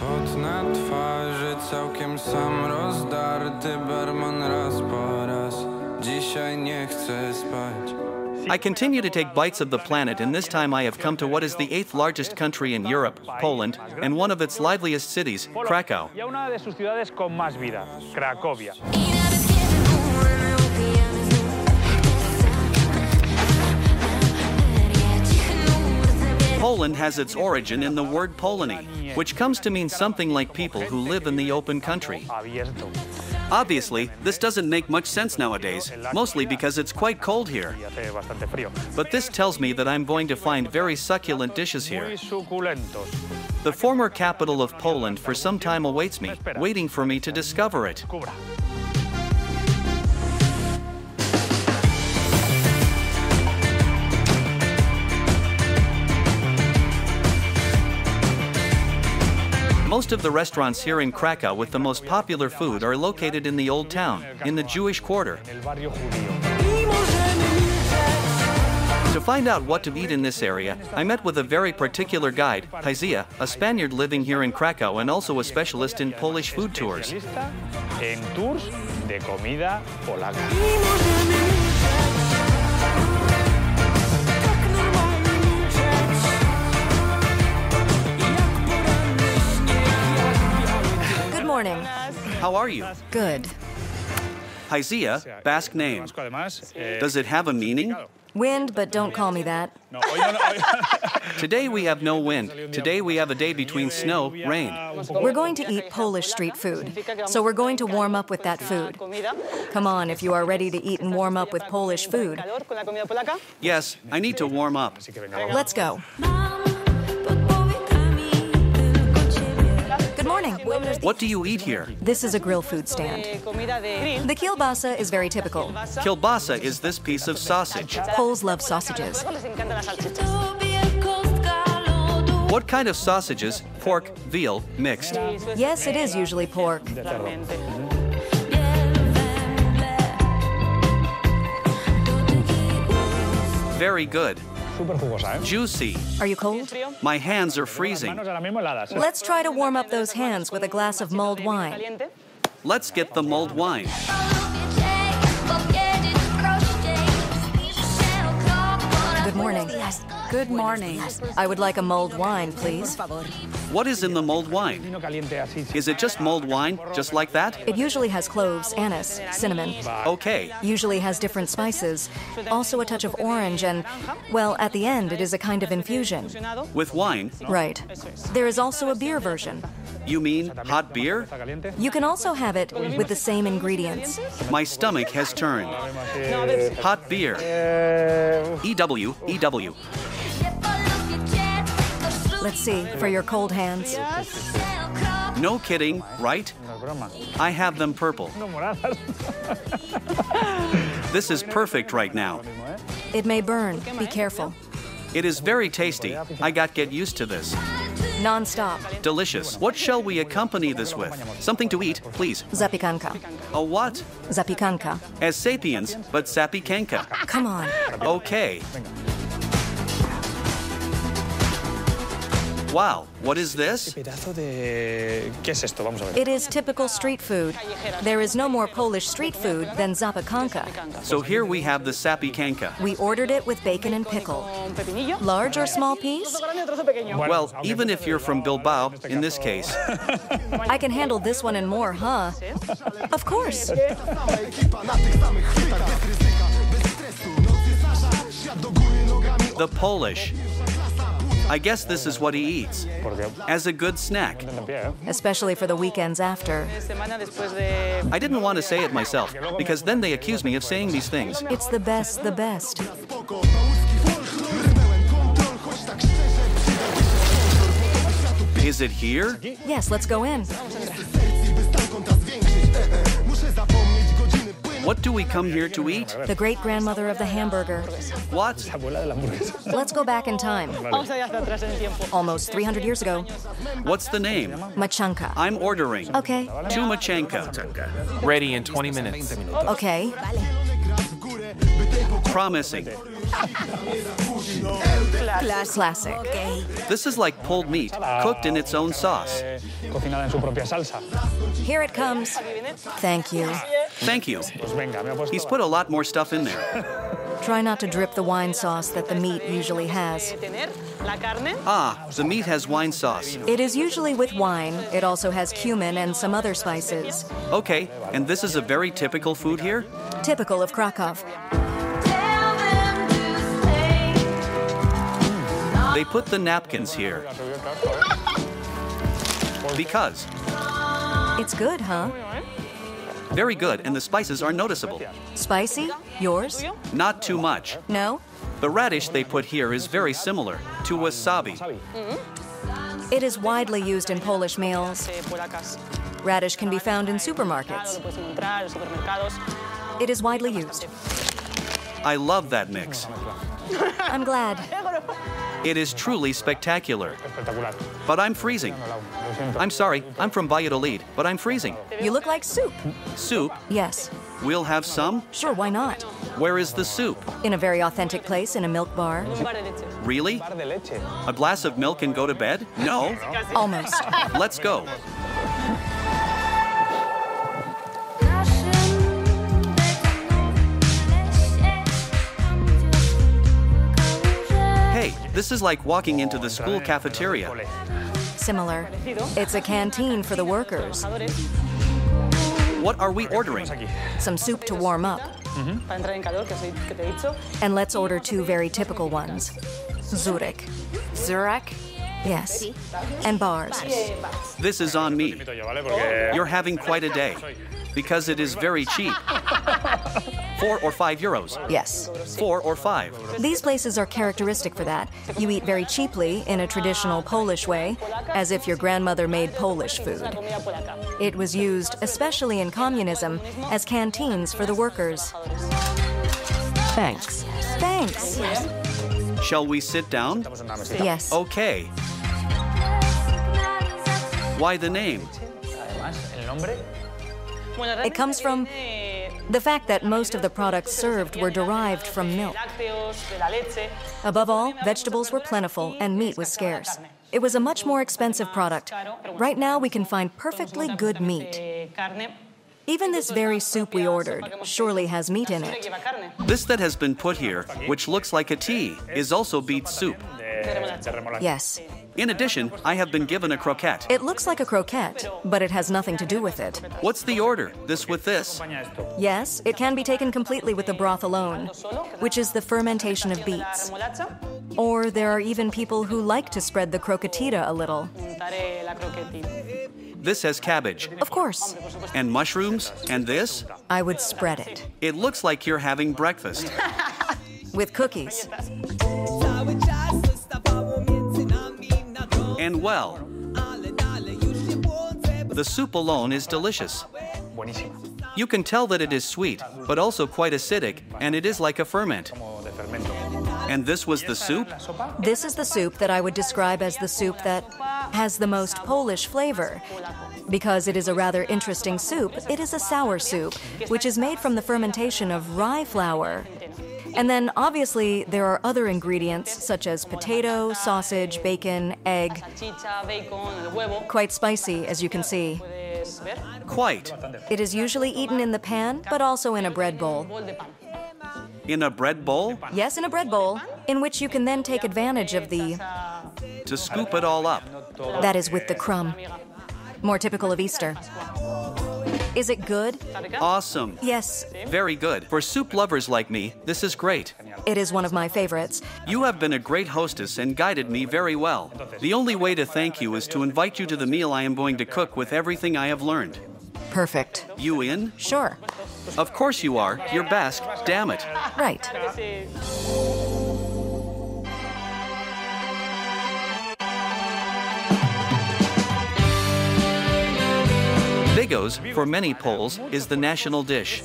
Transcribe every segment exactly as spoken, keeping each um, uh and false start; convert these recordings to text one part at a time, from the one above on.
Pot na twarzy całkiem sam rozdarty, barman raz po raz. Dzisiaj nie chcę spać. I continue to take bites of the planet, and this time I have come to what is the eighth largest country in Europe, Poland, and one of its liveliest cities, Krakow. Poland has its origin in the word Polni, which comes to mean something like people who live in the open country. Obviously, this doesn't make much sense nowadays, mostly because it's quite cold here. But this tells me that I'm going to find very succulent dishes here. The former capital of Poland for some time awaits me, waiting for me to discover it. Most of the restaurants here in Krakow with the most popular food are located in the Old Town, in the Jewish quarter. To find out what to eat in this area, I met with a very particular guide, Paisia, a Spaniard living here in Krakow and also a specialist in Polish food tours. Good morning. How are you? Good. Haizea, Basque name. Does it have a meaning? Wind, but don't call me that. Today we have no wind. Today we have a day between snow, rain. We're going to eat Polish street food, so we're going to warm up with that food. Come on, if you are ready to eat and warm up with Polish food. Yes, I need to warm up. Let's go. What do you eat here? This is a grill food stand. The kielbasa is very typical. Kielbasa is this piece of sausage. Poles love sausages. What kind of sausages? Pork, veal, mixed? Yes, it is usually pork. Very good. Juicy. Are you cold? My hands are freezing. Let's try to warm up those hands with a glass of mulled wine. Let's get the mulled wine. Good morning. Good morning. I would like a mulled wine, please. What is in the mulled wine? Is it just mulled wine, just like that? It usually has cloves, anise, cinnamon. Okay. Usually has different spices, also a touch of orange, and, well, at the end, it is a kind of infusion. With wine? Right. There is also a beer version. You mean hot beer? You can also have it with the same ingredients. My stomach has turned. Hot beer. E W, E W. Let's see, for your cold hands. No kidding, right? I have them purple. This is perfect right now. It may burn, be careful. It is very tasty, I got get used to this. Non-stop. Delicious. What shall we accompany this with? Something to eat, please. Zapiekanka. A what? Zapiekanka. As sapiens, but zapiekanka. Come on. Okay. Wow, what is this? It is typical street food. There is no more Polish street food than zapiekanka. So here we have the zapiekanka. We ordered it with bacon and pickle. Large or small piece? Well, even if you're from Bilbao, in this case. I can handle this one and more, huh? Of course. The Polish. I guess this is what he eats, as a good snack. Especially for the weekends after. I didn't want to say it myself, because then they accuse me of saying these things. It's the best, the best. Is it here? Yes, let's go in. What do we come here to eat? The great-grandmother of the hamburger. What? Let's go back in time. Almost three hundred years ago. What's the name? Maczanka. I'm ordering. Okay. Two Maczanka. Ready in twenty minutes. Okay. Promising. Classic. Classic. Okay. This is like pulled meat, cooked in its own sauce. Here it comes. Thank you. Thank you. He's put a lot more stuff in there. Try not to drip the wine sauce that the meat usually has. Ah, the meat has wine sauce. It is usually with wine. It also has cumin and some other spices. Okay, and this is a very typical food here? Typical of Krakow. They put the napkins here. Because. It's good, huh? Very good, and the spices are noticeable. Spicy? Yours? Not too much. No? The radish they put here is very similar to wasabi. Mm-hmm. It is widely used in Polish meals. Radish can be found in supermarkets. It is widely used. I love that mix. I'm glad. It is truly spectacular. But I'm freezing. I'm sorry, I'm from Valladolid, but I'm freezing. You look like soup. Soup? Yes. We'll have some? Sure, why not? Where is the soup? In a very authentic place, in a milk bar. Really? A glass of milk and go to bed? No. Almost. Let's go. This is like walking into the school cafeteria. Similar. It's a canteen for the workers. What are we ordering? Some soup to warm up. Mm-hmm. And let's order two very typical ones. Zurek. Zurek? Yes. And bars. This is on me. You're having quite a day. Because it is very cheap. Four or five euros. Yes. Four or five. These places are characteristic for that. You eat very cheaply in a traditional Polish way, as if your grandmother made Polish food. It was used, especially in communism, as canteens for the workers. Thanks. Thanks. Shall we sit down? Yes. Okay. Why the name? It comes from the fact that most of the products served were derived from milk. Above all, vegetables were plentiful and meat was scarce. It was a much more expensive product. Right now we can find perfectly good meat. Even this very soup we ordered surely has meat in it. This that has been put here, which looks like a tea, is also beet soup. Yes. In addition, I have been given a croquette. It looks like a croquette, but it has nothing to do with it. What's the order? This with this? Yes, it can be taken completely with the broth alone, which is the fermentation of beets. Or there are even people who like to spread the croquetita a little. This has cabbage. Of course. And mushrooms, and this? I would spread it. It looks like you're having breakfast. With cookies. And well, the soup alone is delicious. You can tell that it is sweet, but also quite acidic, and it is like a ferment. And this was the soup? This is the soup that I would describe as the soup that has the most Polish flavor. Because it is a rather interesting soup, it is a sour soup, which is made from the fermentation of rye flour. And then, obviously, there are other ingredients, such as potato, sausage, bacon, egg. Quite spicy, as you can see. Quite. It is usually eaten in the pan, but also in a bread bowl. In a bread bowl? Yes, in a bread bowl, in which you can then take advantage of the... To scoop it all up. That is with the crumb. More typical of Easter. Is it good? Awesome. Yes. Very good. For soup lovers like me, this is great. It is one of my favorites. You have been a great hostess and guided me very well. The only way to thank you is to invite you to the meal I am going to cook with everything I have learned. Perfect. You in? Sure. Of course you are. You're Basque. Damn it. Right. Bigos, for many Poles, is the national dish.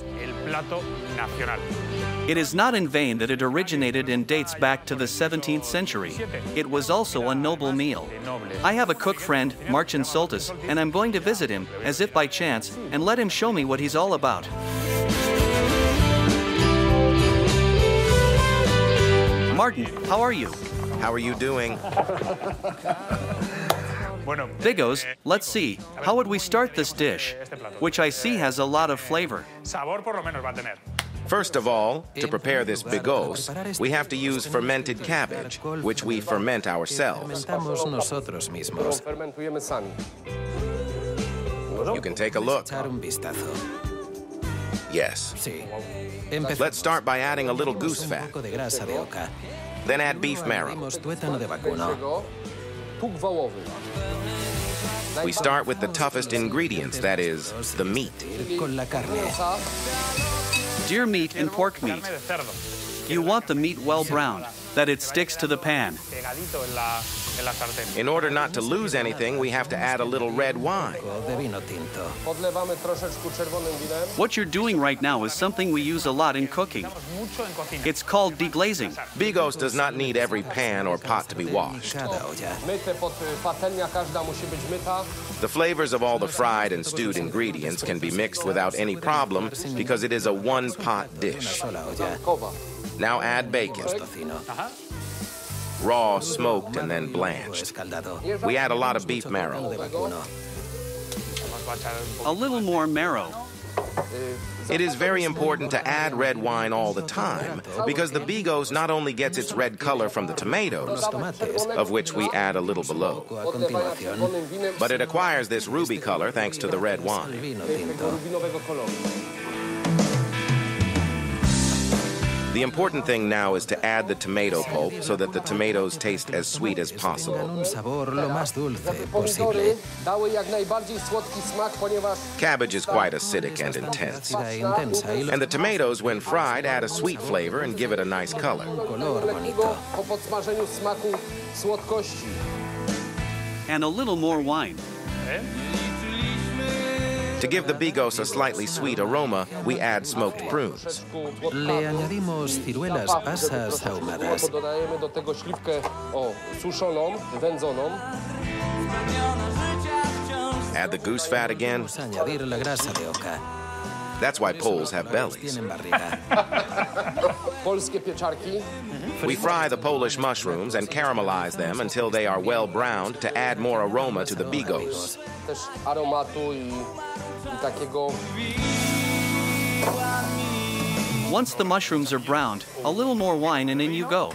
It is not in vain that it originated and dates back to the seventeenth century. It was also a noble meal. I have a cook friend, Marcin Soltis, and I'm going to visit him, as if by chance, and let him show me what he's all about. Martin, how are you? How are you doing? Bigos, let's see, how would we start this dish, which I see has a lot of flavor. First of all, to prepare this bigos, we have to use fermented cabbage, which we ferment ourselves. You can take a look. Yes. Let's start by adding a little goose fat. Then add beef marrow. We start with the toughest ingredients, that is, the meat. Deer meat and pork meat. You want the meat well browned, that it sticks to the pan. In order not to lose anything, we have to add a little red wine. What you're doing right now is something we use a lot in cooking. It's called deglazing. Bigos does not need every pan or pot to be washed. The flavors of all the fried and stewed ingredients can be mixed without any problem because it is a one-pot dish. Now add bacon. Raw, smoked, and then blanched. We add a lot of beef marrow. A little more marrow. It is very important to add red wine all the time because the bigos not only gets its red color from the tomatoes, of which we add a little below, but it acquires this ruby color thanks to the red wine. The important thing now is to add the tomato pulp so that the tomatoes taste as sweet as possible. Cabbage is quite acidic and intense. And the tomatoes, when fried, add a sweet flavor and give it a nice color. And a little more wine. To give the bigos a slightly sweet aroma, we add smoked prunes. Add the goose fat again. That's why Poles have bellies. We fry the Polish mushrooms and caramelize them until they are well browned to add more aroma to the bigos. Once the mushrooms are browned, a little more wine and in you go.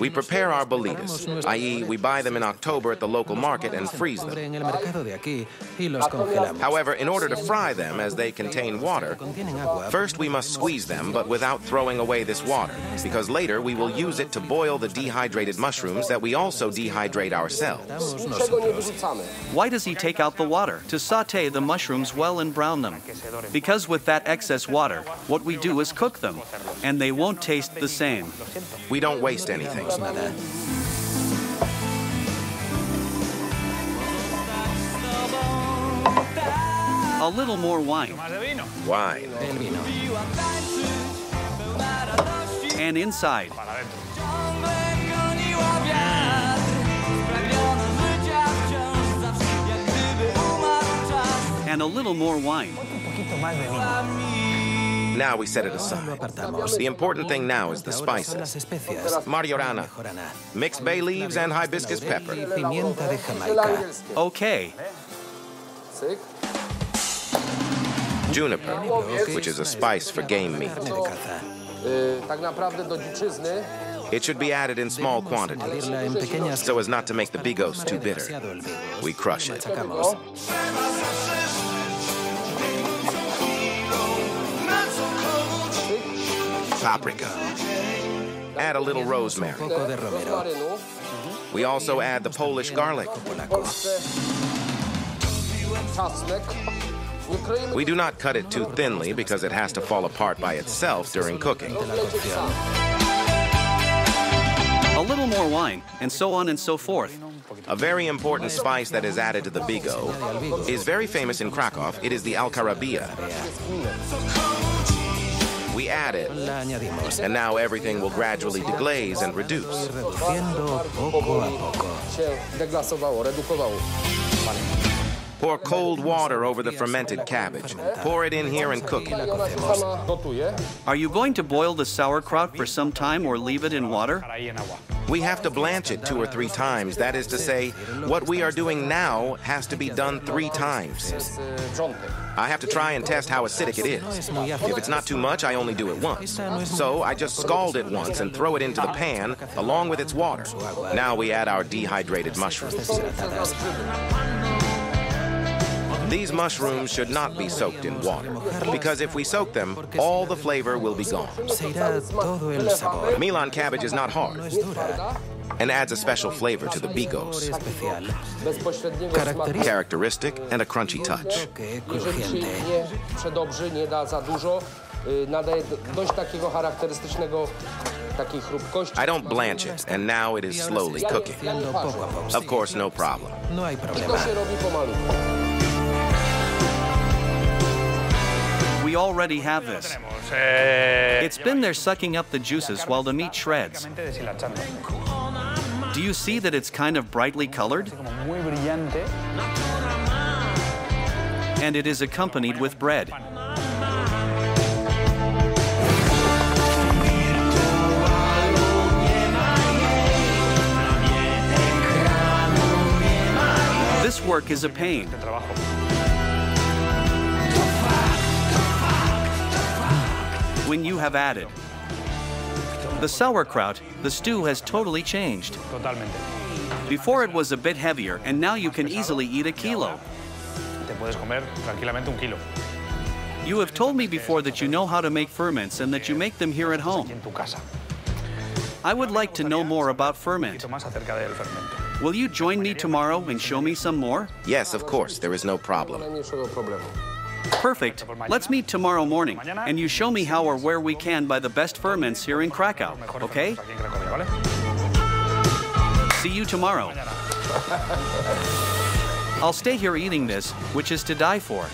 We prepare our bolitas, that is, we buy them in October at the local market and freeze them. However, in order to fry them, as they contain water, first we must squeeze them, but without throwing away this water, because later we will use it to boil the dehydrated mushrooms that we also dehydrate ourselves. Why does he take out the water? To saute the mushrooms well and brown them. Because with that excess water, what we do is cook them, and they won't taste the same. We don't waste anything. A little more wine. Wine. And inside. And a little more wine. Now we set it aside. The important thing now is the spices. Mariorana, mixed bay leaves and hibiscus pepper. Okay. Juniper, which is a spice for game meat. It should be added in small quantities, so as not to make the bigos too bitter. We crush it. Paprika. Add a little rosemary. We also add the Polish garlic. We do not cut it too thinly because it has to fall apart by itself during cooking. A little more wine, and so on and so forth. A very important spice that is added to the bigo is very famous in Krakow. It is the alkarabia. We add it, and now everything will gradually deglaze and reduce. Pour cold water over the fermented cabbage. Pour it in here and cook it. Are you going to boil the sauerkraut for some time or leave it in water? We have to blanch it two or three times. That is to say, what we are doing now has to be done three times. I have to try and test how acidic it is. If it's not too much, I only do it once. So I just scald it once and throw it into the pan along with its water. Now we add our dehydrated mushrooms. These mushrooms should not be soaked in water, because if we soak them, all the flavor will be gone. Milan cabbage is not hard and adds a special flavor to the bigos. Characteristic and a crunchy touch. I don't blanch it, and now it is slowly cooking. Of course, no problem. We already have this. It's been there sucking up the juices while the meat shreds. Do you see that it's kind of brightly colored? And it is accompanied with bread. This work is a pain. When you have added the sauerkraut, the stew has totally changed. Before it was a bit heavier, and now you can easily eat a kilo. You have told me before that you know how to make ferments and that you make them here at home. I would like to know more about ferment. Will you join me tomorrow and show me some more? Yes, of course, there is no problem. Perfect. Let's meet tomorrow morning, and you show me how or where we can buy the best ferments here in Krakow, okay? See you tomorrow. I'll stay here eating this, which is to die for.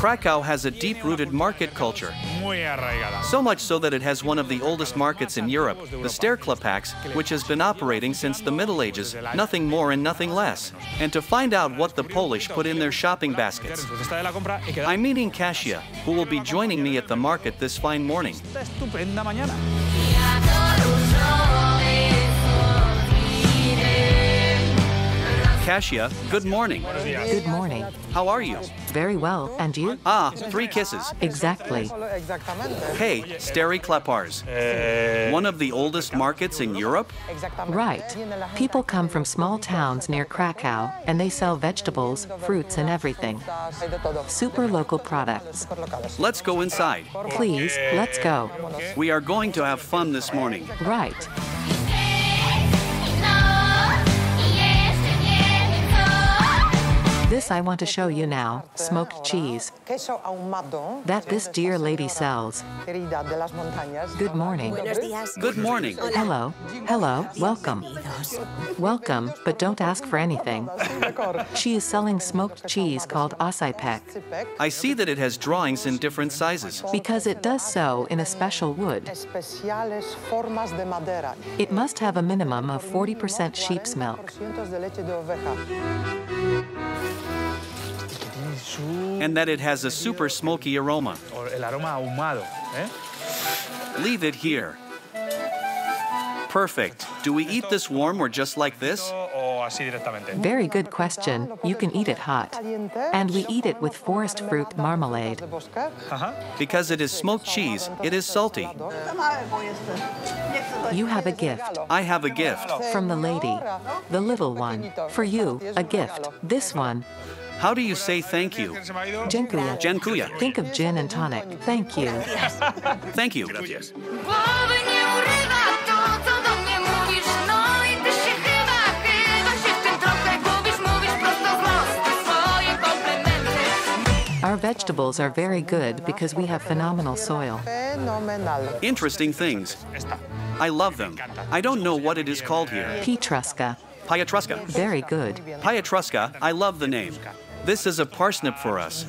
Krakow has a deep-rooted market culture, so much so that it has one of the oldest markets in Europe, the Stairklopax, which has been operating since the Middle Ages, nothing more and nothing less. And to find out what the Polish put in their shopping baskets, I'm meeting Kasia, who will be joining me at the market this fine morning. Kasia, good morning. Good morning. How are you? Very well, and you? Ah, three kisses. Exactly. Hey, Stary Kleparz. One of the oldest markets in Europe? Right. People come from small towns near Krakow, and they sell vegetables, fruits, and everything. Super local products. Let's go inside. Please, let's go. We are going to have fun this morning. Right. This I want to show you now, smoked cheese, that this dear lady sells. Good morning. Good morning. Hello. Hello. Welcome. Welcome, but don't ask for anything. She is selling smoked cheese called Oscypek. I see that it has drawings in different sizes. Because it does so in a special wood. It must have a minimum of forty percent sheep's milk. And that it has a super smoky aroma. Leave it here. Perfect. Do we eat this warm or just like this? Very good question. You can eat it hot. And we eat it with forest fruit marmalade. Because it is smoked cheese, it is salty. You have a gift. I have a gift. From the lady. The little one. For you, a gift. This one. How do you say thank you? Dziękuję. Dziękuję. Think of gin and tonic. Thank you. Thank you. Gracias. Our vegetables are very good because we have phenomenal soil. Interesting things. I love them. I don't know what it is called here. Pietruska. Pietruska. Very good. Pietruska. I love the name. This is a parsnip for us.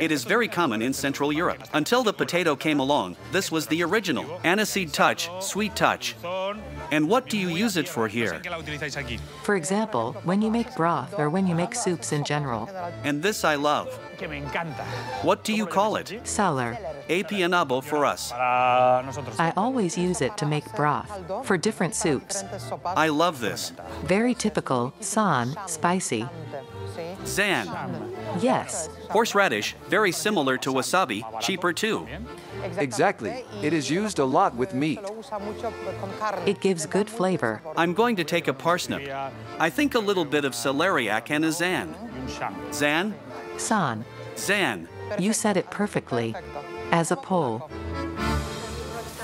It is very common in Central Europe. Until the potato came along, this was the original. Aniseed touch, sweet touch. And what do you use it for here? For example, when you make broth or when you make soups in general. And this I love. What do you call it? Salar. Apianabo for us. I always use it to make broth, for different soups. I love this. Very typical, san, spicy. Zan. Yes. Horseradish, very similar to wasabi, cheaper too. Exactly. It is used a lot with meat. It gives good flavor. I'm going to take a parsnip. I think a little bit of celeriac and a zan. Zan? San. Zan. You said it perfectly. As a Pole.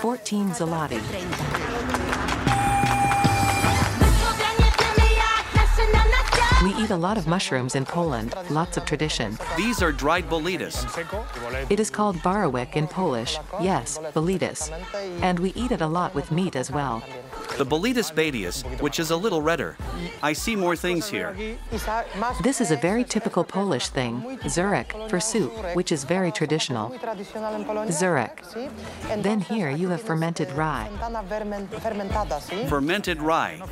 fourteen zloty. We eat a lot of mushrooms in Poland, lots of tradition. These are dried boletus. It is called barowik in Polish, yes, boletus. And we eat it a lot with meat as well. The boletus badius, which is a little redder. I see more things here. This is a very typical Polish thing, Zurek, for soup, which is very traditional. Zurek. Then here you have fermented rye. Fermented rye.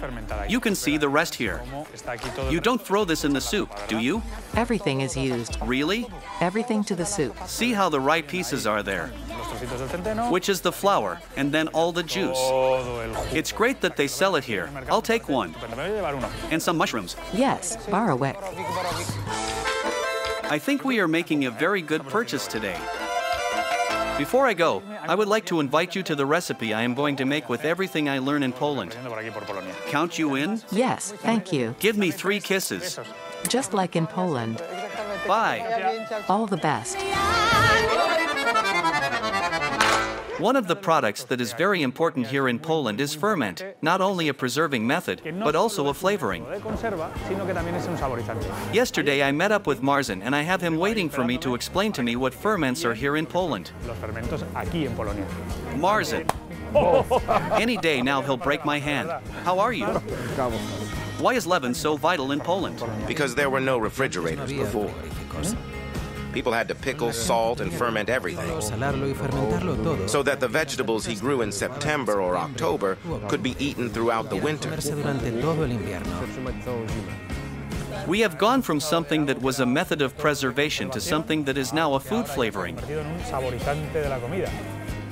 You can see the rest here. You don't throw this in the soup, do you? Everything is used. Really? Everything to the soup. See how the rye pieces are there, which is the flour, and then all the juice. It's great that they sell it here. I'll take one. And some mushrooms. Yes, barowek. I think we are making a very good purchase today. Before I go, I would like to invite you to the recipe I am going to make with everything I learn in Poland. Count you in? Yes, thank you. Give me three kisses. Just like in Poland. Bye. All the best. One of the products that is very important here in Poland is ferment, not only a preserving method, but also a flavoring. Yesterday I met up with Marcin and I have him waiting for me to explain to me what ferments are here in Poland. Marcin. Any day now he'll break my hand. How are you? Why is leaven so vital in Poland? Because there were no refrigerators before. People had to pickle, salt, and ferment everything, so that the vegetables he grew in September or October could be eaten throughout the winter. We have gone from something that was a method of preservation to something that is now a food flavoring.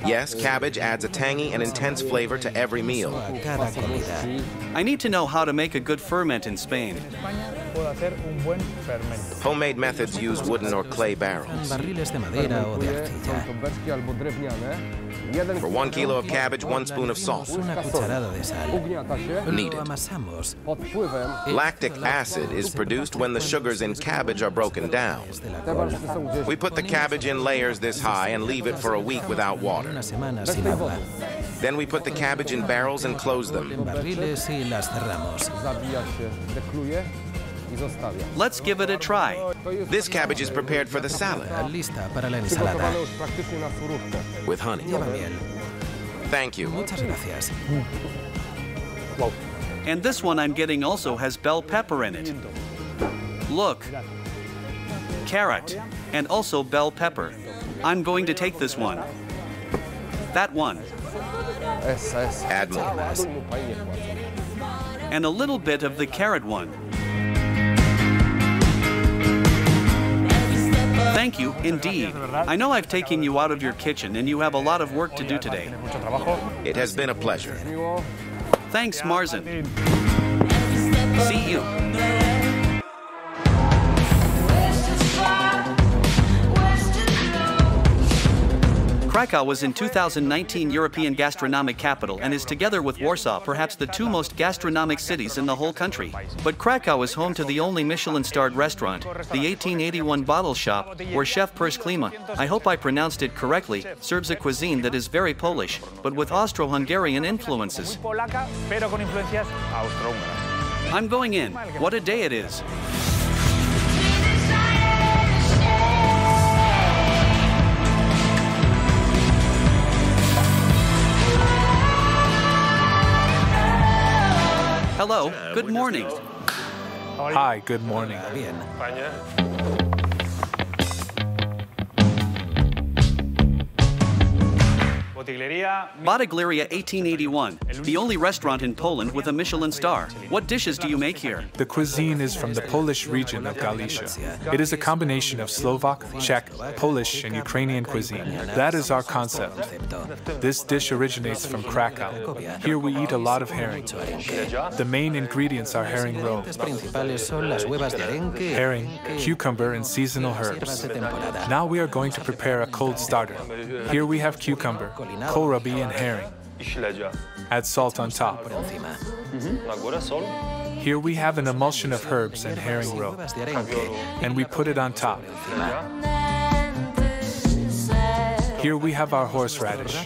Yes, cabbage adds a tangy and intense flavor to every meal. I need to know how to make a good ferment in Spain. Homemade methods use wooden or clay barrels. For one kilo of cabbage, one spoon of salt. Needed. Lactic acid is produced when the sugars in cabbage are broken down. We put the cabbage in layers this high and leave it for a week without water. Then we put the cabbage in barrels and close them. Let's give it a try. This cabbage is prepared for the salad with honey. Thank you. And this one I'm getting also has bell pepper in it. Look, carrot, and also bell pepper. I'm going to take this one. That one. Add more. And a little bit of the carrot one. Thank you, indeed. I know I've taken you out of your kitchen and you have a lot of work to do today. It has been a pleasure. Thanks, Marcin. See you. Krakow was in two thousand nineteen European gastronomic capital and is together with Warsaw perhaps the two most gastronomic cities in the whole country. But Krakow is home to the only Michelin-starred restaurant, the eighteen eighty-one Bottle Shop, where chef Persklima, I hope I pronounced it correctly, serves a cuisine that is very Polish, but with Austro-Hungarian influences. I'm going in. What a day it is. Hello, good morning. Hi, good morning. Bodegleria eighteen eighty-one, the only restaurant in Poland with a Michelin star. What dishes do you make here? The cuisine is from the Polish region of Galicia. It is a combination of Slovak, Czech, Polish, and Ukrainian cuisine. That is our concept. This dish originates from Krakow. Here we eat a lot of herring. The main ingredients are herring roe, herring, cucumber, and seasonal herbs. Now we are going to prepare a cold starter. Here we have cucumber, kohlrabi, and herring. Add salt on top. Mm-hmm. Here we have an emulsion of herbs and herring roe, and we put it on top. Here we have our horseradish,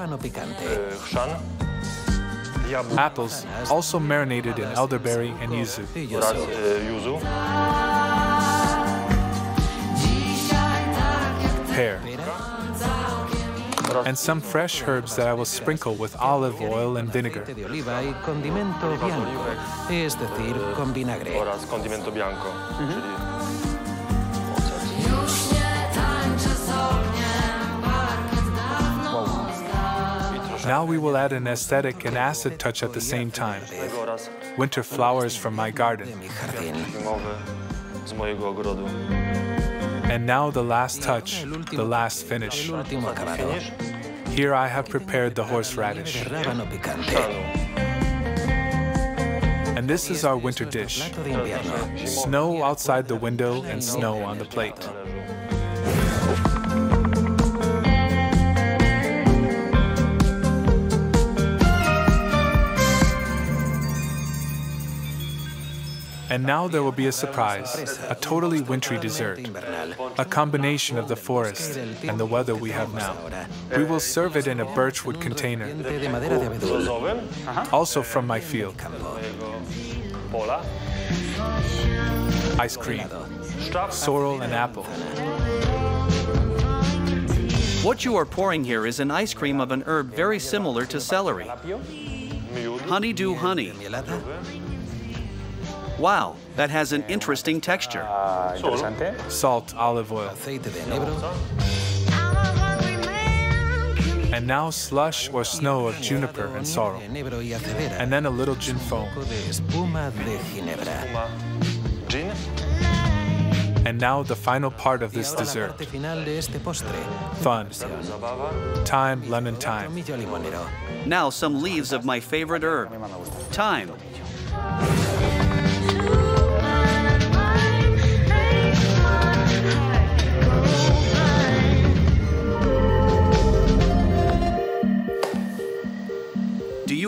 apples, also marinated in elderberry and yuzu, pear, and some fresh herbs that I will sprinkle with olive oil and vinegar. Mm-hmm. Now we will add an aesthetic and acid touch at the same time. Winter flowers from my garden. And now the last touch, the last finish. Here I have prepared the horseradish. And this is our winter dish. Snow outside the window and snow on the plate. And now there will be a surprise, a totally wintry dessert, a combination of the forest and the weather we have now. We will serve it in a birchwood container, also from my field. Ice cream, sorrel, and apple. What you are pouring here is an ice cream of an herb very similar to celery, honeydew honey. Wow, that has an interesting texture. Salt, olive oil. And now slush or snow of juniper and sorrel. And then a little gin foam. And now the final part of this dessert. Fun. Thyme, lemon thyme. Now some leaves of my favorite herb, thyme.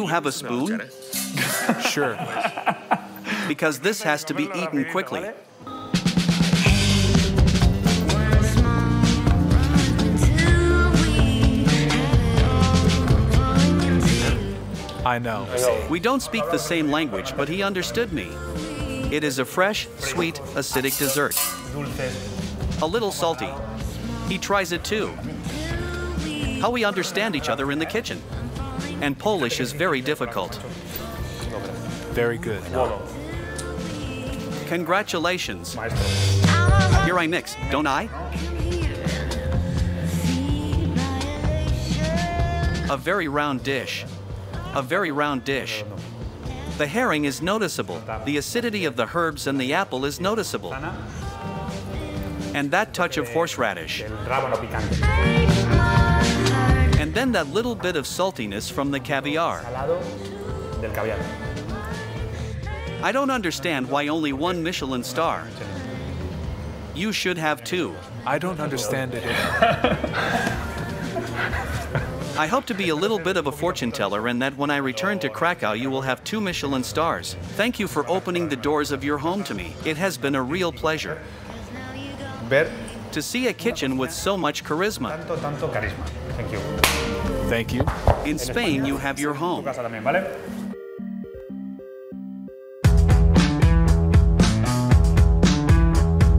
Have a spoon? Sure. Because this has to be eaten quickly. I know. We don't speak the same language, but he understood me. It is a fresh, sweet, acidic dessert. A little salty. He tries it too. How we understand each other in the kitchen. And Polish is very difficult. Very good. Congratulations. Here I mix, don't I? A very round dish. A very round dish. The herring is noticeable. The acidity of the herbs and the apple is noticeable. And that touch of horseradish. And then that little bit of saltiness from the caviar. I don't understand why only one Michelin star. You should have two. I don't understand it either. I hope to be a little bit of a fortune teller and that when I return to Krakow you will have two Michelin stars. Thank you for opening the doors of your home to me. It has been a real pleasure. Bet. To see a kitchen with so much charisma. Thank you. Thank you. In Spain, you have your home.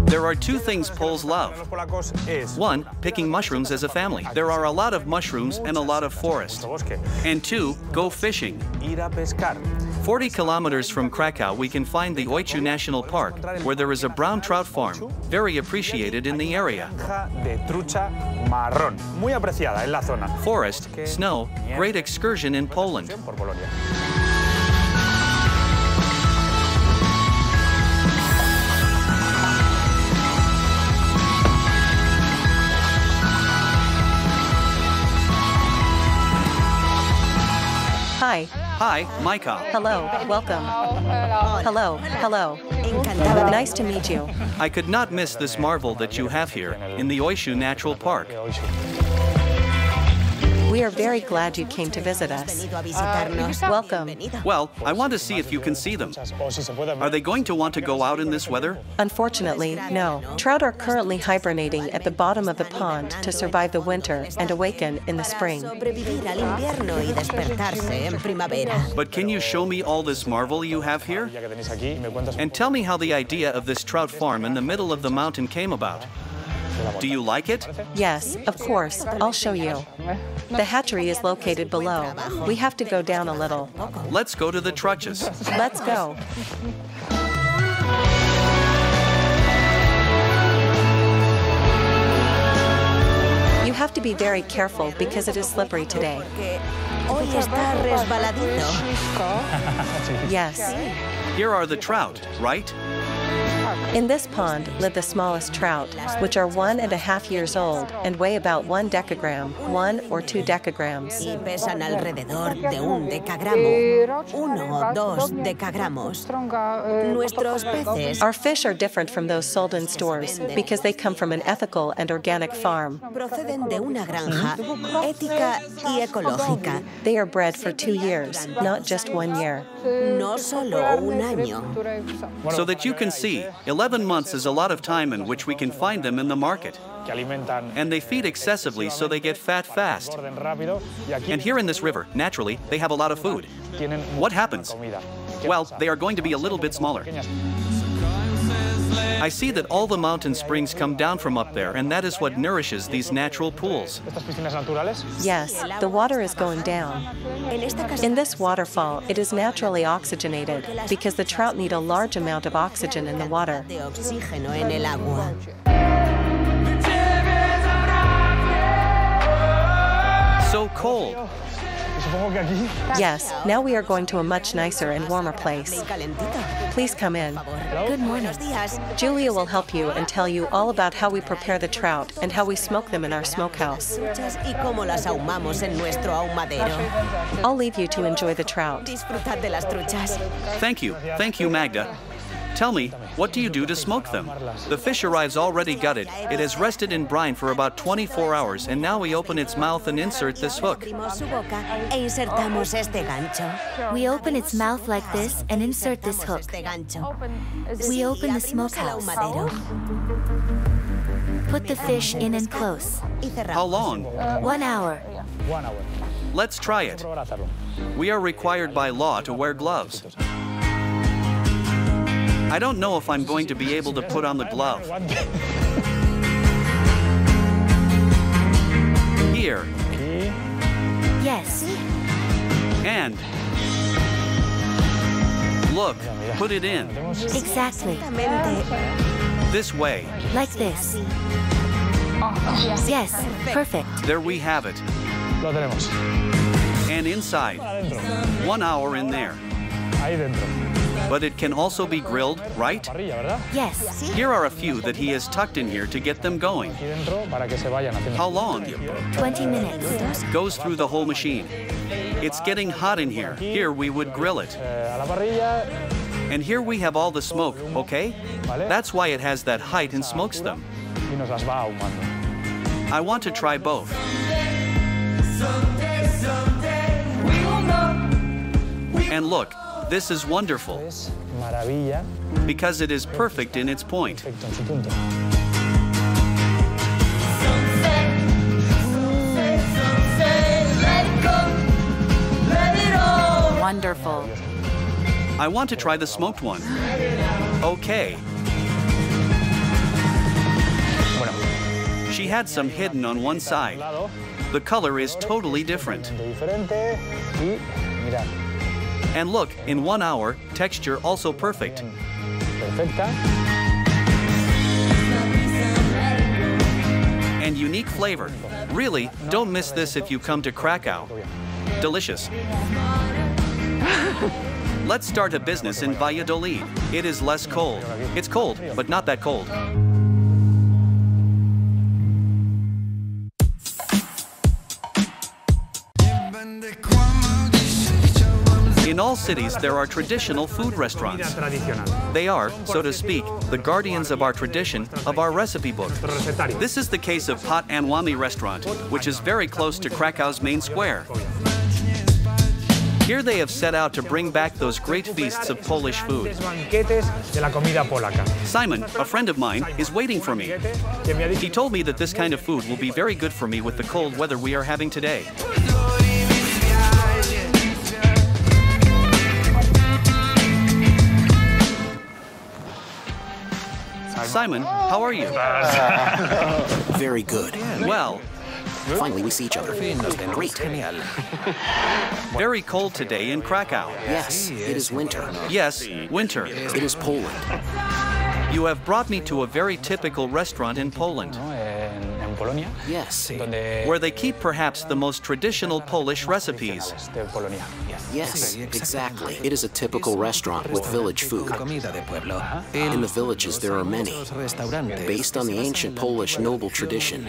There are two things Poles love. One, picking mushrooms as a family. There are a lot of mushrooms and a lot of forest. And two, go fishing. forty kilometers from Krakow we can find the Ojców National Park, where there is a brown trout farm, very appreciated in the area. Forest, snow, great excursion in Poland. Hi. Hi, Maika. Hello, welcome. Hello, hello. Nice to meet you. I could not miss this marvel that you have here, in the Ojców Natural Park. We are very glad you came to visit us. Welcome. Well, I want to see if you can see them. Are they going to want to go out in this weather? Unfortunately, no. Trout are currently hibernating at the bottom of the pond to survive the winter and awaken in the spring. But can you show me all this marvel you have here? And tell me how the idea of this trout farm in the middle of the mountain came about. Do you like it? Yes, of course. I'll show you. The hatchery is located below. We have to go down a little. Let's go to the trutches. Let's go. You have to be very careful because it is slippery today. Yes. Here are the trout, right? In this pond live the smallest trout, which are one and a half years old and weigh about one decagram, one or two decagrams. Our fish are different from those sold in stores because they come from an ethical and organic farm. They are bred for two years, not just one year. So that you can see, eleven months is a lot of time in which we can find them in the market. And they feed excessively so they get fat fast. And here in this river, naturally, they have a lot of food. What happens? Well, they are going to be a little bit smaller. I see that all the mountain springs come down from up there, and that is what nourishes these natural pools. Yes, the water is going down. In this waterfall, it is naturally oxygenated, because the trout need a large amount of oxygen in the water. So cold. Yes, now we are going to a much nicer and warmer place. Please come in. Good morning. Julia will help you and tell you all about how we prepare the trout and how we smoke them in our smokehouse. I'll leave you to enjoy the trout. Thank you. Thank you, Magda. Tell me, what do you do to smoke them? The fish arrives already gutted. It has rested in brine for about twenty-four hours, and now we open its mouth and insert this hook. We open its mouth like this and insert this hook. We open the smokehouse. Put the fish in and close. How long? One hour. Let's try it. We are required by law to wear gloves. I don't know if I'm going to be able to put on the glove. Here. Yes. And. Look, put it in. Exactly. This way. Like this. Yes, perfect. There we have it. And inside. One hour in there. But it can also be grilled, right? Yes. Here are a few that he has tucked in here to get them going. How long? twenty minutes. Goes through the whole machine. It's getting hot in here. Here we would grill it. And here we have all the smoke, okay? That's why it has that height and smokes them. I want to try both. And look. This is wonderful, because it is perfect in its point. Wonderful. I want to try the smoked one. Okay. She had some hidden on one side. The color is totally different. And look, in one hour, texture also perfect. And unique flavor. Really, don't miss this if you come to Krakow. Delicious. Let's start a business in Valladolid. It is less cold. It's cold, but not that cold. In all cities, there are traditional food restaurants. They are, so to speak, the guardians of our tradition, of our recipe book. This is the case of Pot Anwami restaurant, which is very close to Krakow's main square. Here they have set out to bring back those great feasts of Polish food. Simon, a friend of mine, is waiting for me. He told me that this kind of food will be very good for me with the cold weather we are having today. Simon, how are you? Very good. Well, finally, we see each other. It's been great. Very cold today in Krakow. Yes, it is winter. Yes, winter. It is Poland. You have brought me to a very typical restaurant in Poland. Yes. Where they keep perhaps the most traditional Polish recipes. Yes, exactly. It is a typical restaurant with village food. In the villages there are many, based on the ancient Polish noble tradition.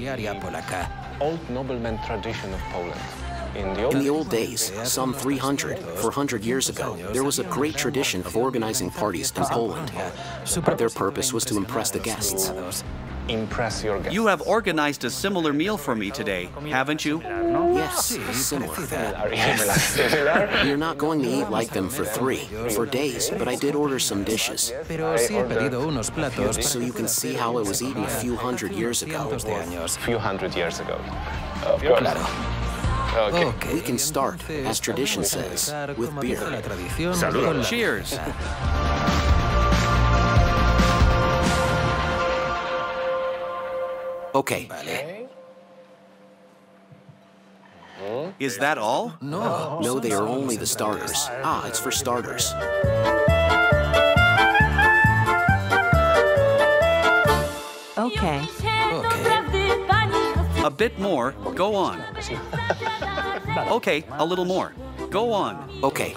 Old nobleman tradition of Poland. In the, old, in the old days, some three hundred, four hundred years ago, there was a great tradition of organizing parties in Poland. Their purpose was to impress the guests. Impress your guests. You have organized a similar meal for me today, haven't you? Yes, similar. Yes. You're not going to eat like them for three, for days, but I did order some dishes. So you can see how it was eaten a few hundred years ago. A few hundred years ago, of course. Okay. We can start, as tradition says, with beer. Salud. Cheers! Okay. Is that all? No. No, they are only the starters. Ah, it's for starters. Okay. A bit more, go on. Okay, a little more. Go on. Okay.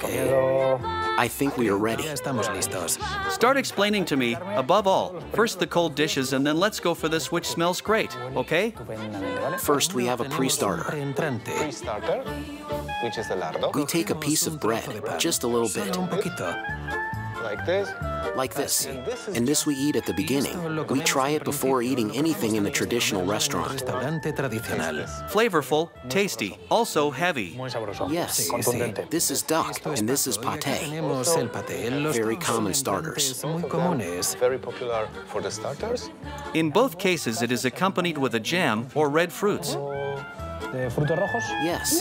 I think we are ready. Start explaining to me, above all, first the cold dishes and then let's go for this which smells great, okay? First we have a pre-starter. Pre-starter, which is the lardo. We take a piece of bread, just a little bit. Like this. Like this. And this we eat at the beginning. We try it before eating anything in the traditional restaurant. Flavorful, tasty, also heavy. Yes. This is duck, and this is pâté. Very common starters. Very popular for the starters. In both cases, it is accompanied with a jam or red fruits. Yes.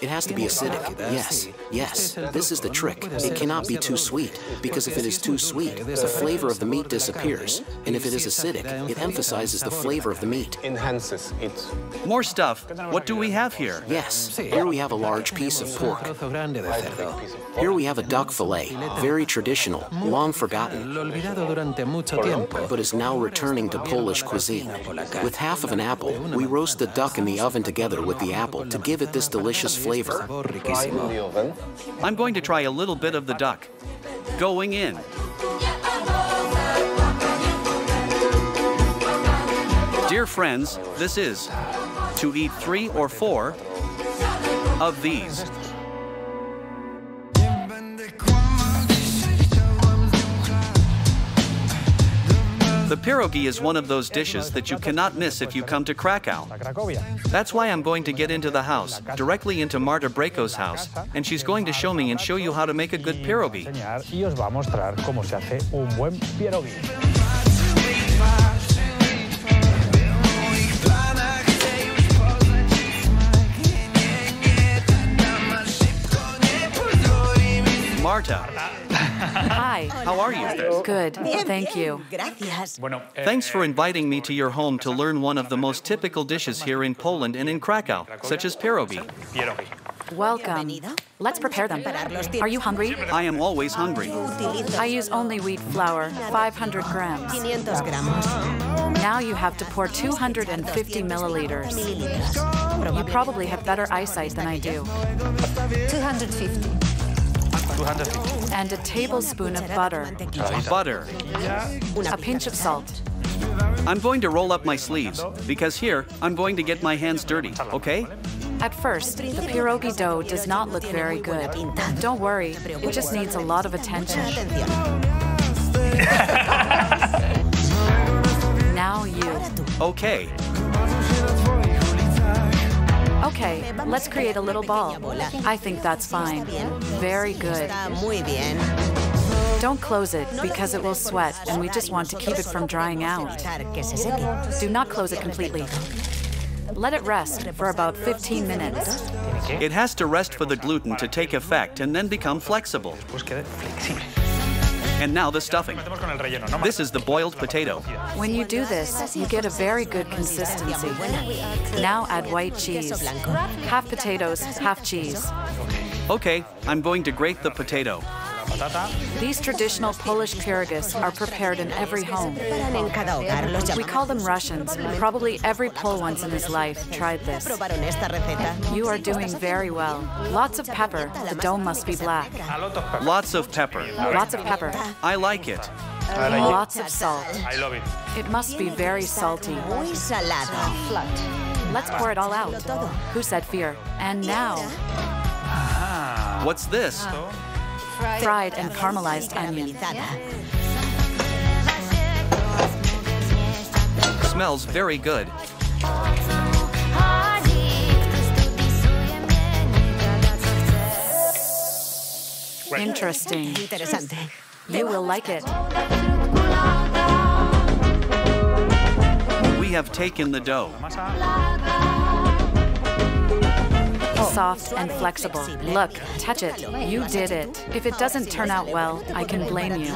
It has to be acidic. Yes, yes. This is the trick. It cannot be too sweet, because if it is too sweet, the flavor of the meat disappears. And if it is acidic, it emphasizes the flavor of the meat. Enhances it. More stuff. What do we have here? Yes. Here we have a large piece of pork. Here we have a duck fillet. Very traditional, long forgotten, but is now returning to Polish cuisine. With half of an apple, we roast the duck in the oven together with the apple to give it this delicious flavor. Flavor. I'm going to try a little bit of the duck. Going in. Dear friends, this is to eat three or four of these. The pierogi is one of those dishes that you cannot miss if you come to Krakow. That's why I'm going to get into the house, directly into Marta Braco's house, and she's going to show me and show you how to make a good pierogi. Marta. Hi. How are you? Good. Thank you. Thanks for inviting me to your home to learn one of the most typical dishes here in Poland and in Krakow, such as pierogi. Welcome. Let's prepare them. Are you hungry? I am always hungry. I use only wheat flour, five hundred grams. Now you have to pour two hundred fifty milliliters. You probably have better eyesight than I do. two hundred fifty. two hundred fifty. And a tablespoon of butter. Butter. A pinch of salt. I'm going to roll up my sleeves, because here, I'm going to get my hands dirty, okay? At first, the pierogi dough does not look very good. Don't worry, it just needs a lot of attention. Now you. Okay. Okay, let's create a little ball. I think that's fine. Very good. Don't close it, because it will sweat, and we just want to keep it from drying out. Do not close it completely. Let it rest for about fifteen minutes. It has to rest for the gluten to take effect and then become flexible. And now the stuffing. This is the boiled potato. When you do this, you get a very good consistency. Now add white cheese. Half potatoes, half cheese. Okay, I'm going to grate the potato. These traditional Polish pierogies are prepared in every home. We call them Russians. Probably every Pole once in his life tried this. You are doing very well. Lots of pepper. The dough must be black. Lots of pepper. Lots of pepper. I like it. Lots of salt. I love it. It must be very salty. Let's pour it all out. Who said fear? And now... What's this? Fried and caramelized onion. Smells very good. Interesting. You will like it. We have taken the dough. Soft and flexible. Look, touch it. You did it. If it doesn't turn out well, I can blame you.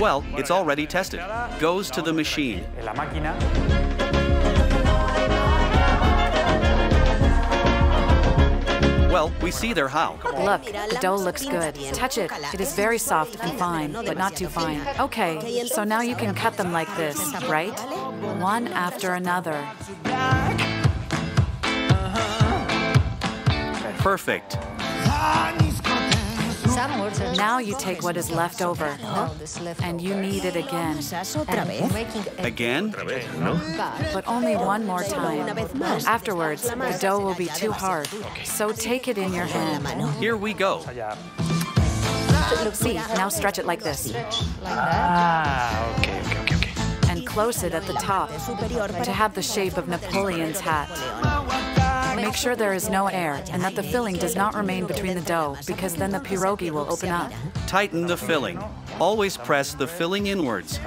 Well, it's already tested. Goes to the machine. Well, we see there how. Look, the dough looks good. Touch it. It is very soft and fine, but not too fine. Okay, so now you can cut them like this, right? One after another. Perfect. Now you take what is left over, and you knead it again. Again? But only one more time. Afterwards, the dough will be too hard, so take it in your hand. Here we go. See, now stretch it like this. Ah, okay, okay, okay, okay. And close it at the top to have the shape of Napoleon's hat. Make sure there is no air, and that the filling does not remain between the dough, because then the pierogi will open up. Tighten the filling. Always press the filling inwards.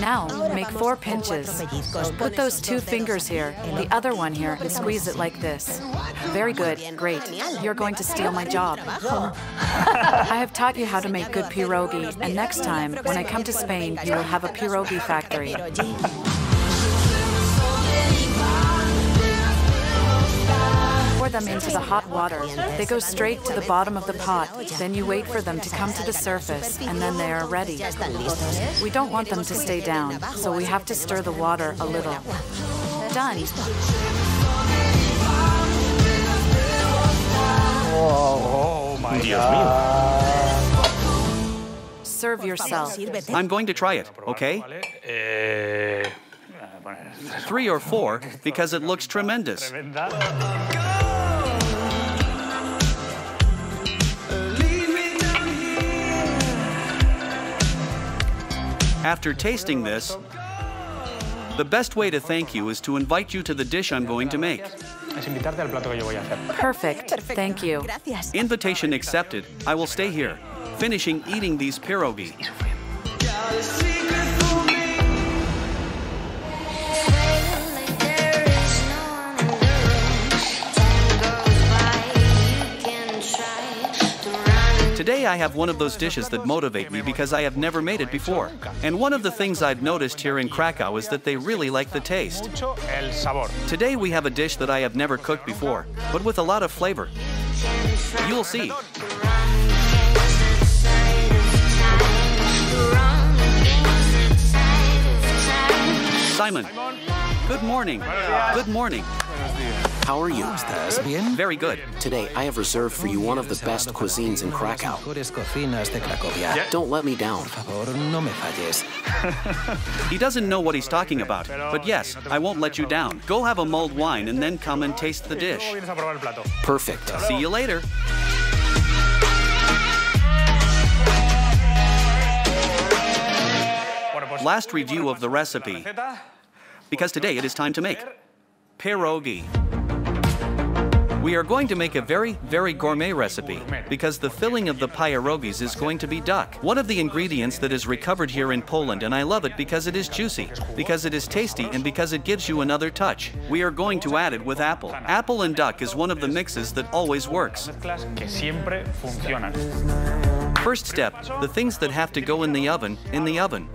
Now, make four pinches. Put those two fingers here, the other one here, and squeeze it like this. Very good, great. You're going to steal my job. I have taught you how to make good pierogi, and next time, when I come to Spain, you will have a pierogi factory. Them into the hot water. They go straight to the bottom of the pot. Then you wait for them to come to the surface, and then they are ready. We don't want them to stay down, so we have to stir the water a little. Done. Oh my God. Serve yourself. I'm going to try it, okay? Three or four, because it looks tremendous. After tasting this, the best way to thank you is to invite you to the dish I'm going to make. Perfect. Thank you. Invitation accepted. I will stay here, finishing eating these pierogi. Today I have one of those dishes that motivate me because I have never made it before. And one of the things I've noticed here in Krakow is that they really like the taste. Today we have a dish that I have never cooked before, but with a lot of flavor. You'll see. Simon. Good morning. Good morning. How are you? ¿Estás bien? Very good. Today, I have reserved for you one of the best cuisines in Krakow. Don't let me down. He doesn't know what he's talking about, but yes, I won't let you down. Go have a mulled wine and then come and taste the dish. Perfect. See you later. Last review of the recipe, because today it is time to make pierogi. We are going to make a very, very gourmet recipe, because the filling of the pierogis is going to be duck, one of the ingredients that is recovered here in Poland, and I love it because it is juicy, because it is tasty, and because it gives you another touch. We are going to add it with apple. Apple and duck is one of the mixes that always works. First step, the things that have to go in the oven, in the oven.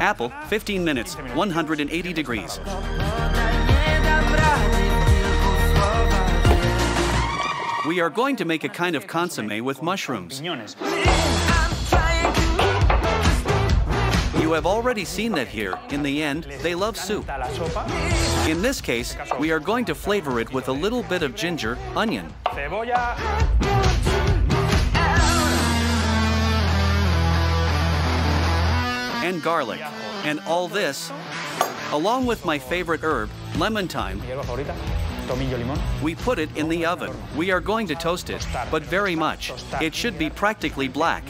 Apple, fifteen minutes, one hundred eighty degrees. We are going to make a kind of consommé with mushrooms. You have already seen that here. In the end, they love soup. In this case, we are going to flavor it with a little bit of ginger, onion, and garlic, and all this, along with my favorite herb, lemon thyme, we put it in the oven. We are going to toast it, but very much. It should be practically black.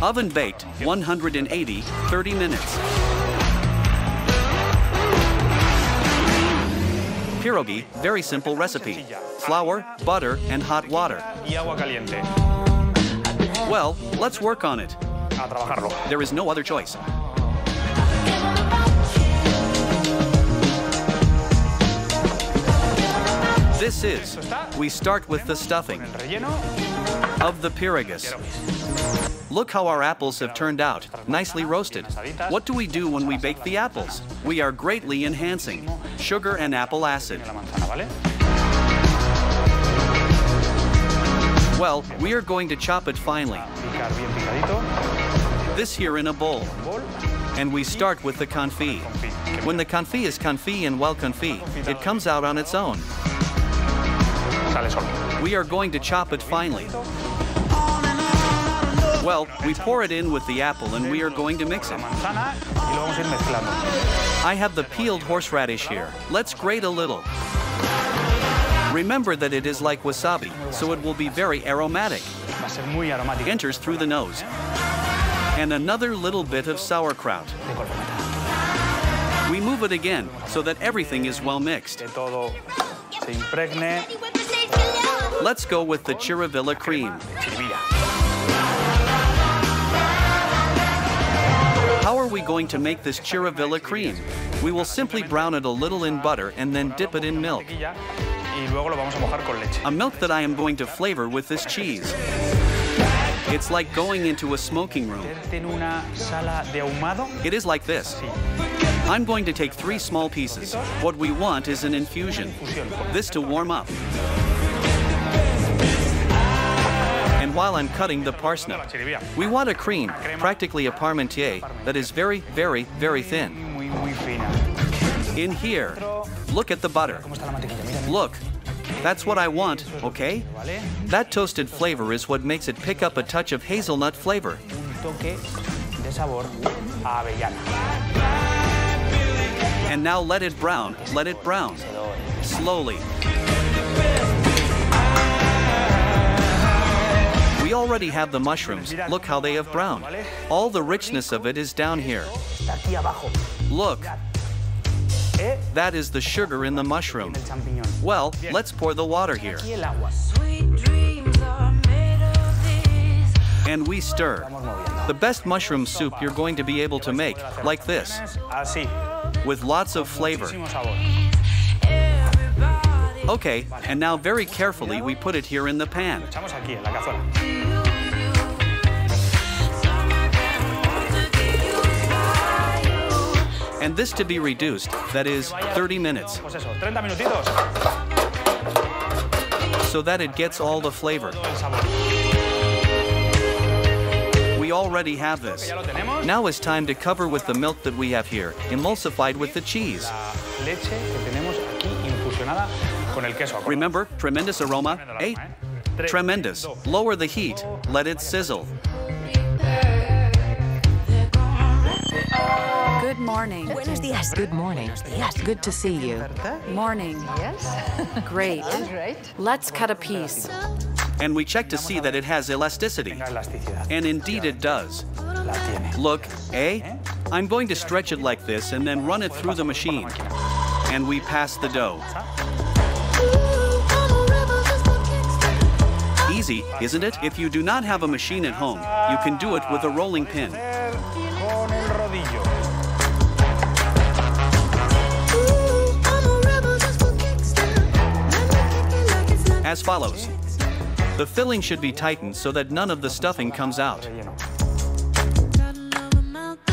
Oven baked, one hundred eighty, thirty minutes. Pierogi, very simple recipe. Flour, butter, and hot water. Well, let's work on it. There is no other choice. This is, we start with the stuffing of the pierogies. Look how our apples have turned out, nicely roasted. What do we do when we bake the apples? We are greatly enhancing sugar and apple acid. Well, we are going to chop it finely. This here in a bowl. And we start with the confit. When the confit is confit and well confit, it comes out on its own. We are going to chop it finely. Well, we pour it in with the apple and we are going to mix it. I have the peeled horseradish here. Let's grate a little. Remember that it is like wasabi, so it will be very aromatic. Enters through the nose. And another little bit of sauerkraut. We move it again, so that everything is well mixed. Let's go with the Chiravilla cream. How are we going to make this Chiravilla cream? We will simply brown it a little in butter and then dip it in milk. A milk that I am going to flavor with this cheese. It's like going into a smoking room. It is like this. I'm going to take three small pieces. What we want is an infusion. This to warm up. And while I'm cutting the parsnip, we want a cream, practically a parmentier, that is very, very, very thin. In here, look at the butter. Look, that's what I want, okay? That toasted flavor is what makes it pick up a touch of hazelnut flavor. And now let it brown, let it brown, slowly. We already have the mushrooms, look how they have browned. All the richness of it is down here. Look, that is the sugar in the mushroom. Well, let's pour the water here. And we stir. The best mushroom soup you're going to be able to make, like this, with lots of flavor. Okay, and now very carefully we put it here in the pan. and this to be reduced, that is, thirty minutes. So that it gets all the flavor. We already have this. Now it's time to cover with the milk that we have here, emulsified with the cheese. Remember, tremendous aroma, eh? Tremendous. Lower the heat, let it sizzle. Good morning. Buenos días. Good morning. Good to see you. Morning. Yes. Great. Let's cut a piece. And we check to see that it has elasticity. And indeed it does. Look, eh? I'm going to stretch it like this and then run it through the machine. And we pass the dough. Easy, isn't it? If you do not have a machine at home, you can do it with a rolling pin. As follows. The filling should be tightened so that none of the stuffing comes out.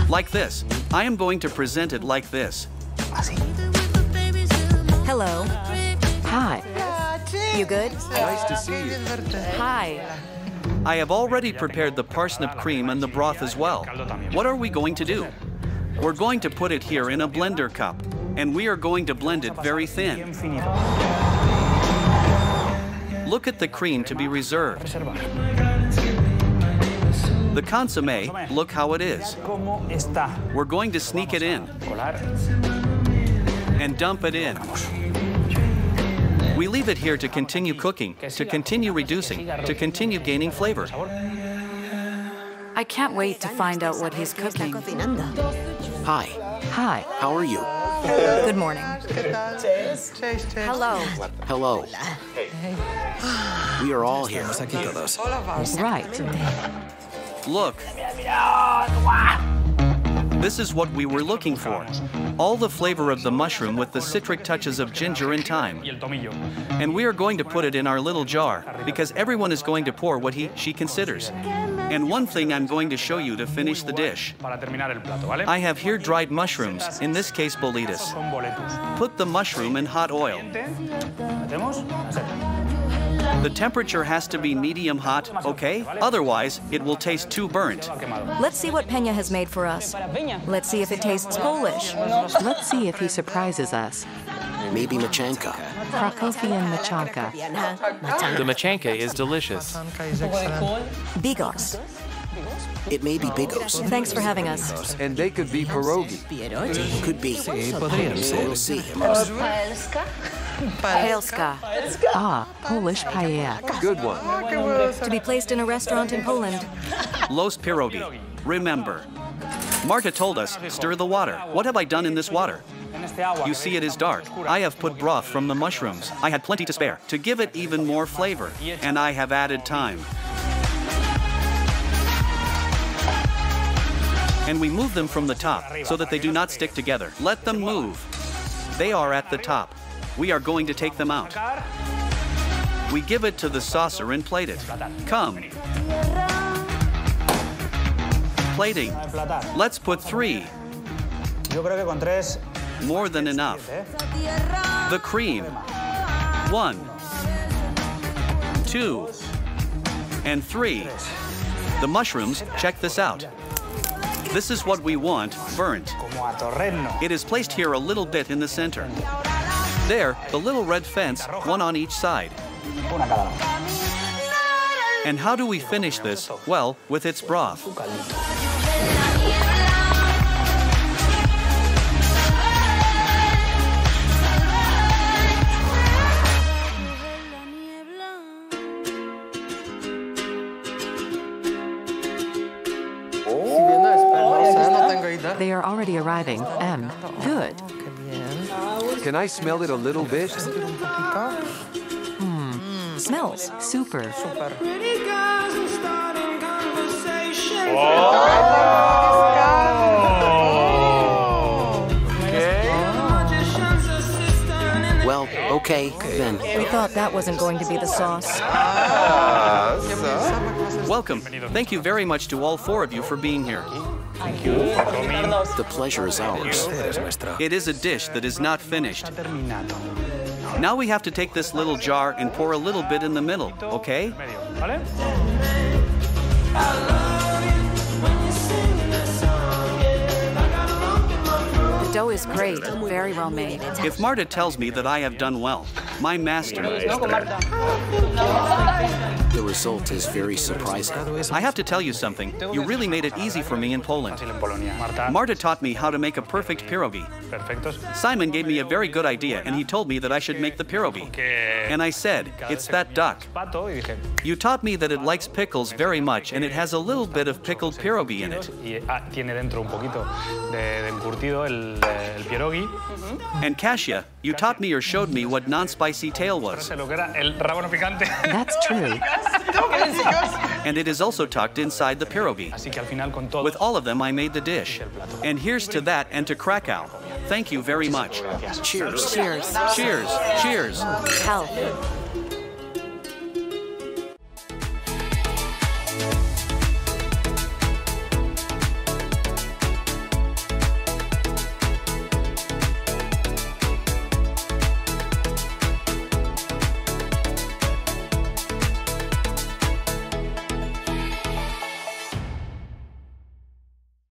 Like this. I am going to present it like this. Hello. Hi. You good? Nice to see you. Hi. I have already prepared the parsnip cream and the broth as well. What are we going to do? We're going to put it here in a blender cup, and we are going to blend it very thin. Look at the cream to be reserved. The consommé, look how it is. We're going to sneak it in and dump it in. We leave it here to continue cooking, to continue reducing, to continue gaining flavor. I can't wait to find out what he's cooking. Hi. Hi. How are you? Good morning. Hello. Hello. We are all here. Right. Look. This is what we were looking for. All the flavor of the mushroom with the citric touches of ginger and thyme. And we are going to put it in our little jar, because everyone is going to pour what he, she considers. And one thing I'm going to show you to finish the dish. I have here dried mushrooms, in this case boletus. Put the mushroom in hot oil. The temperature has to be medium hot, okay? Otherwise, it will taste too burnt. Let's see what Peña has made for us. Let's see if it tastes Polish. Let's see if he surprises us. Maybe Maczanka. Krakowian Maczanka. The Maczanka is delicious. Bigos. It may be Bigos. Thanks for having us. And they could be pierogi. Could be. We'll see. Pailska. Ah, Polish paella. Good one. To be placed in a restaurant in Poland. Los pierogi. Remember. Marta told us, stir the water. What have I done in this water? You see, it is dark. I have put broth from the mushrooms. I had plenty to spare to give it even more flavor. And I have added thyme. And we move them from the top so that they do not stick together. Let them move. They are at the top. We are going to take them out. We give it to the saucer and plate it. Come. Plating. Let's put three. More than enough. The cream. One. Two. And three. The mushrooms, check this out. This is what we want, burnt. It is placed here a little bit in the center. There, the little red fence, one on each side. And how do we finish this? Well, with its broth. They are already arriving. M. Good. Can I smell it a little bit? Mm. Mm. Smells super. Super. Oh. Okay. Oh. Well, okay, then. We thought that wasn't going to be the sauce. Welcome. Thank you very much to all four of you for being here. Thank you for coming. The pleasure is ours. It is a dish that is not finished. Now we have to take this little jar and pour a little bit in the middle, okay? The dough is great, very well made. If Marta tells me that I have done well, my master is there. The result is very surprising. I have to tell you something. You really made it easy for me in Poland. Marta taught me how to make a perfect pierogi. Simon gave me a very good idea, and he told me that I should make the pierogi. And I said, it's that duck. You taught me that it likes pickles very much, and it has a little bit of pickled pierogi in it. And Kasia, you taught me or showed me what non-spicy tail was. That's true. And it is also tucked inside the pierogi. With all of them, I made the dish. And here's to that and to Krakow. Thank you very much. Cheers. Cheers. Cheers. Cheers. Health.